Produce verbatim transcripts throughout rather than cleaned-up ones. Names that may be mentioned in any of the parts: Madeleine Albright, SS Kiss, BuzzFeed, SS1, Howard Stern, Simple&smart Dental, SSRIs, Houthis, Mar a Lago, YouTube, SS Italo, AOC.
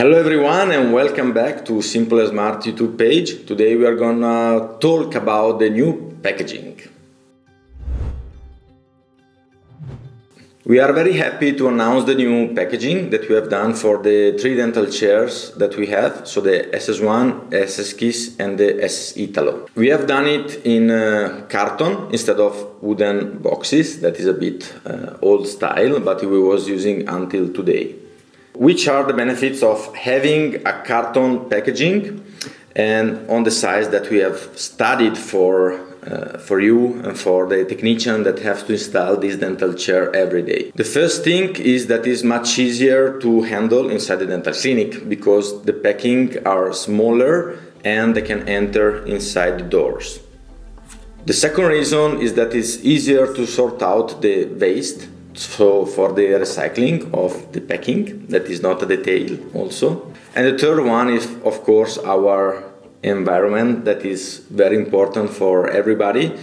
Hello everyone and welcome back to Simple and smart YouTube page. Today we are gonna talk about the new packaging. We are very happy to announce the new packaging that we have done for the three dental chairs that we have, so the S S one, S S Kiss and the S S Italo. We have done it in uh, carton instead of wooden boxes. That is a bit uh, old style, but we was using until today. Which are the benefits of having a carton packaging and on the size that we have studied for, uh, for you and for the technician that have to install this dental chair every day. The first thing is that it's much easier to handle inside the dental clinic because the packing are smaller and they can enter inside the doors. The second reason is that it's easier to sort out the waste. So for the recycling of the packing, that is not a detail also. And the third one is, of course, our environment that is very important for everybody.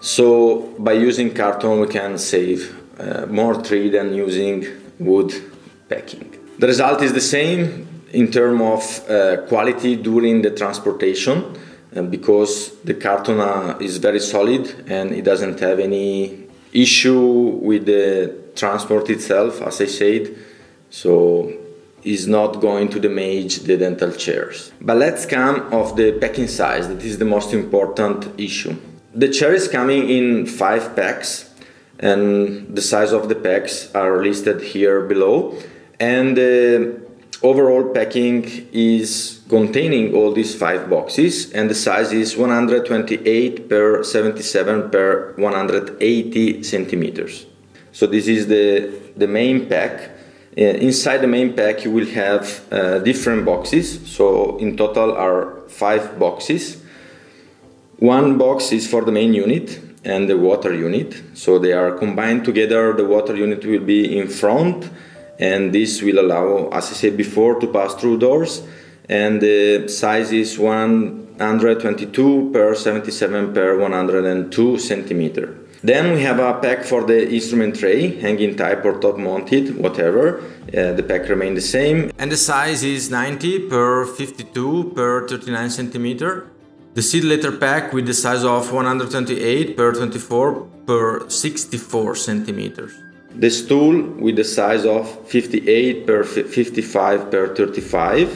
So by using carton, we can save uh, more tree than using wood packing. The result is the same in terms of uh, quality during the transportation, uh, because the carton uh, is very solid and it doesn't have any issue with the transport itself, as I said, so is not going to damage the dental chairs. But let's come of the packing size, that is the most important issue. The chair is coming in five packs and the size of the packs are listed here below, and the overall packing is containing all these five boxes, and the size is one hundred twenty-eight per seventy-seven per one hundred eighty centimeters. So this is the, the main pack. Uh, inside the main pack you will have uh, different boxes, so in total are five boxes. One box is for the main unit and the water unit, so they are combined together. The water unit will be in front, and this will allow, as I said before, to pass through doors, and the size is one hundred twenty-two per seventy-seven per one hundred two centimeter. Then we have a pack for the instrument tray, hanging type or top mounted, whatever. Uh, the pack remains the same, and the size is ninety per fifty-two per thirty-nine centimeter. The seed letter pack with the size of one hundred twenty-eight per twenty-four per sixty-four centimeters. The stool with the size of fifty-eight per fifty-five per thirty-five,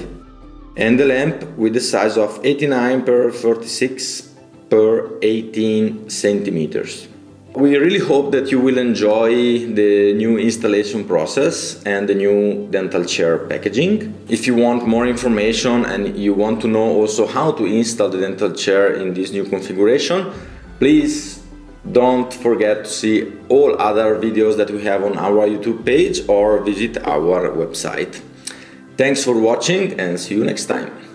and the lamp with the size of eighty-nine per forty-six per eighteen centimeters. We really hope that you will enjoy the new installation process and the new dental chair packaging. If you want more information and you want to know also how to install the dental chair in this new configuration, please don't forget to see all other videos that we have on our YouTube page or visit our website. Thanks for watching and see you next time.